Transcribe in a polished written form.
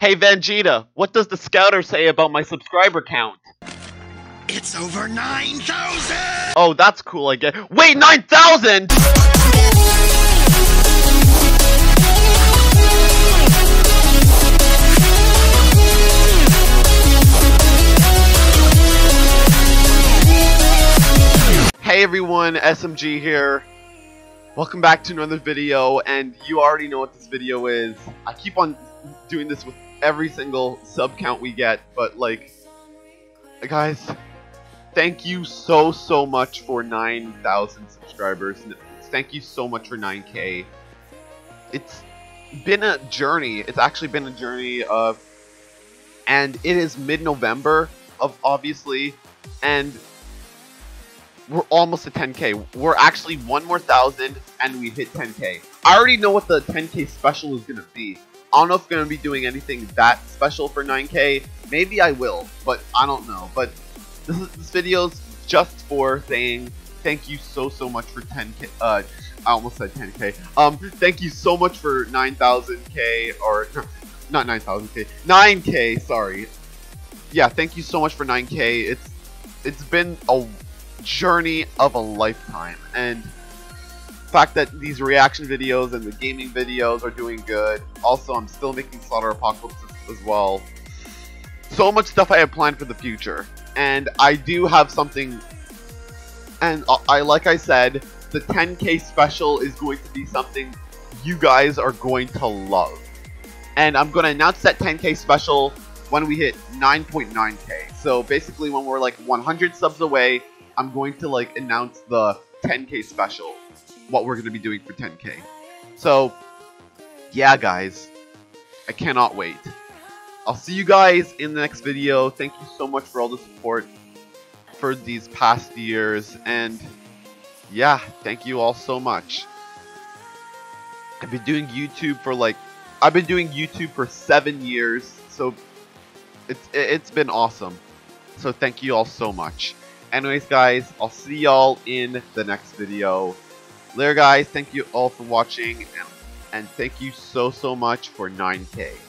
Hey Vegeta, what does the scouter say about my subscriber count? It's over 9,000! Oh, that's cool, I guess. Wait, 9,000?! Hey everyone, SMG here. Welcome back to another video, and you already know what this video is. I keep on doing this with every single sub count we get, but like, guys, thank you so much for 9,000 subscribers. Thank you so much for 9K. It's been a journey. It's actually been a journey of, and it is mid-November, of obviously, and we're almost at 10K. We're actually one more 1,000 and we hit 10K. I already know what the 10K special is gonna be. I don't know if I'm gonna be doing anything that special for 9K. Maybe I will, but I don't know. But this video's just for saying thank you so much for 10K. I almost said 10K. Thank you so much for 9,000K, or not 9,000K, 9K. Sorry. Yeah, thank you so much for 9K. It's been a journey of a lifetime, and the fact that these reaction videos and the gaming videos are doing good. Also, I'm still making Slaughter Apocalypse as well. So much stuff I have planned for the future, and I do have something, and I like I said, the 10K special is going to be something you guys are going to love, and I'm going to announce that 10K special when we hit 9.9K. So basically when we're like 100 subs away, I'm going to like announce the 10K special, what we're going to be doing for 10K. So yeah guys, I cannot wait. I'll see you guys in the next video. Thank you so much for all the support for these past years, and yeah, thank you all so much. I've been doing YouTube for like, I've been doing YouTube for 7 years, so it's been awesome. So thank you all so much. Anyways guys, I'll see y'all in the next video. Later guys, thank you all for watching, and thank you so much for 9K.